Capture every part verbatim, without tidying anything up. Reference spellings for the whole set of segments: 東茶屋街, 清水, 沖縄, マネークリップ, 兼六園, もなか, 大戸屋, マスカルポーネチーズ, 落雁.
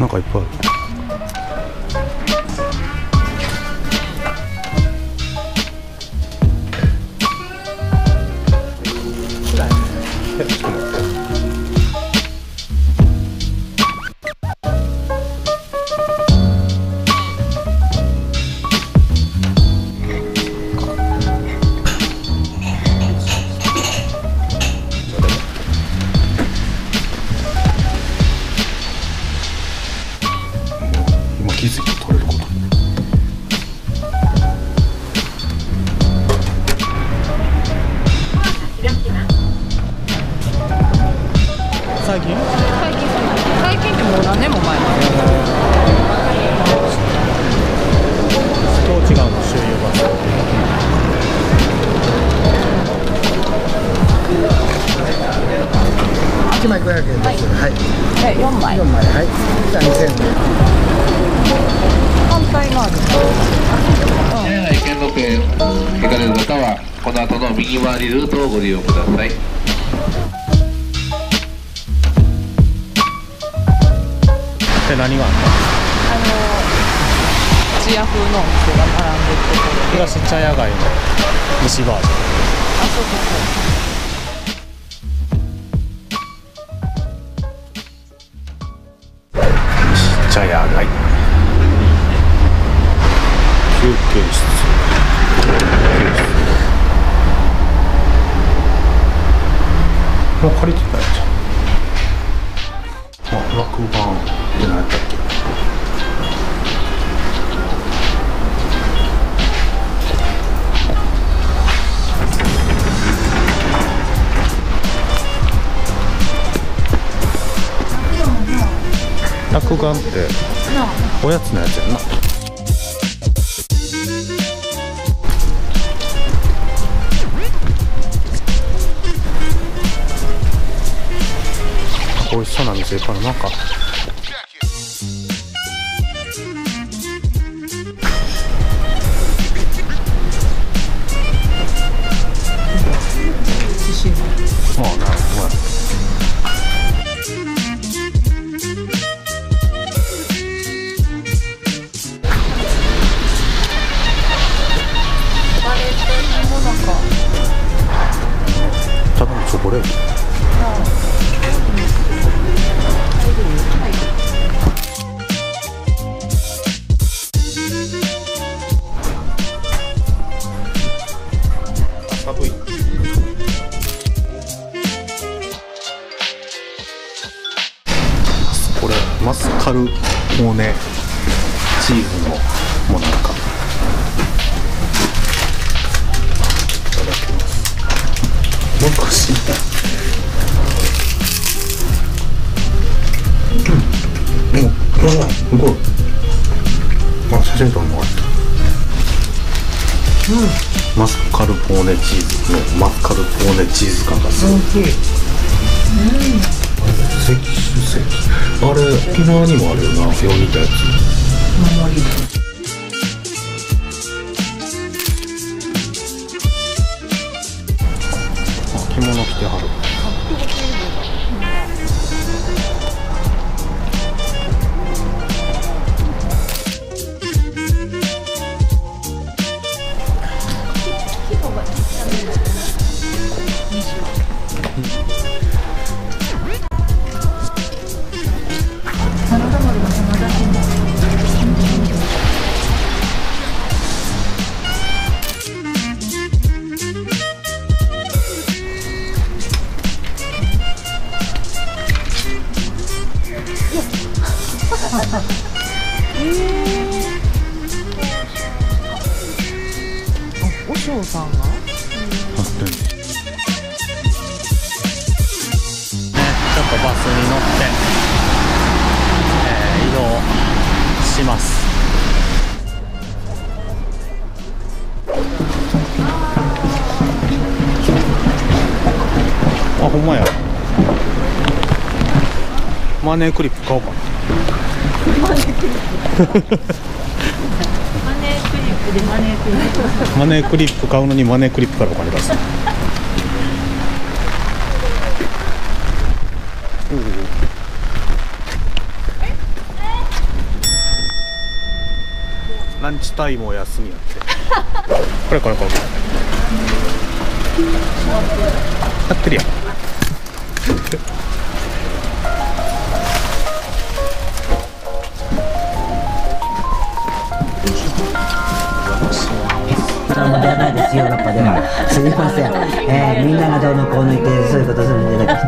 なんかいっぱいある。最近？最近、最近ってもう何年も前なんですよ。どう違うの？周遊バス。いちまいごひゃくえんです。はい。はい。よんまい。よんまい。はい。じゃあにせんえん。反対側です。兼六園行かれる方はこの後の右回りルートをご利用ください。って何があった？あのー、アジア風のお店が並んでるところ。東茶屋街の西バージョン。あ、そうそうそう。落雁っておやつのやつやんな。美味しそうな店いっぱいあるな。かマスカルポーネチーズのもなかいただきます。もう少しうんうんすごい。あ、写真撮るのがあった。うん、マスカルポーネチーズのマスカルポーネチーズ感がすごい。うん石石あれ沖縄にもあるよな。よう見たやつ守り着物着てはる。お嬢さんがちょっとバスに乗って、えー、移動します。あ、ほんまや。マネークリップ買おうかな。マネークリップマネークリップマネークリップ買うのにマネークリップからお金出す。おお。ランチタイムお休みやってこれこれこれやってるやんヨーロッパでは、うん、すみません、えー、みんながどうのこうの言ってそういうことするんじゃなく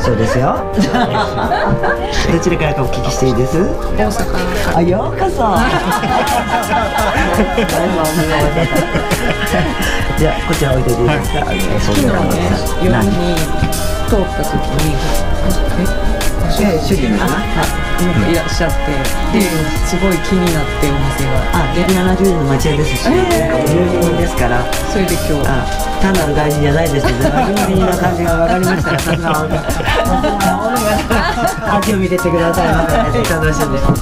てそうですよどちらからかお聞きしていいです大阪あ、ようこそじゃあこちら置いていていいですか、はい、昨日ね夜に通った時に主人がいらっしゃってすごい気になってお店があってななじゅうねんの町屋ですし友人ですからそれで今日単なる外人じゃないですけど友人の感じが分かりましたらさすが青が秋を見てってください楽しんで乾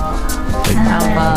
杯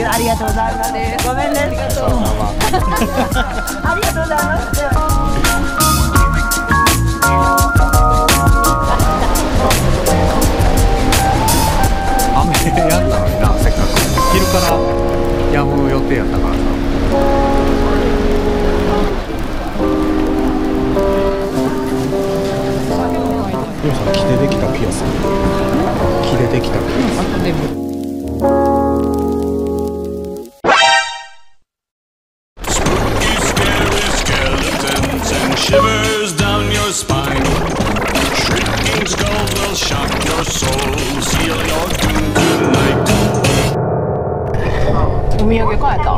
ルありがとうございます。ごめんね。ありがとう。ありがとうございます。雨やったのにな、せっかく昼からやむ予定やったからさ。木でできたピアス。木でできたピアス。お土産買えた？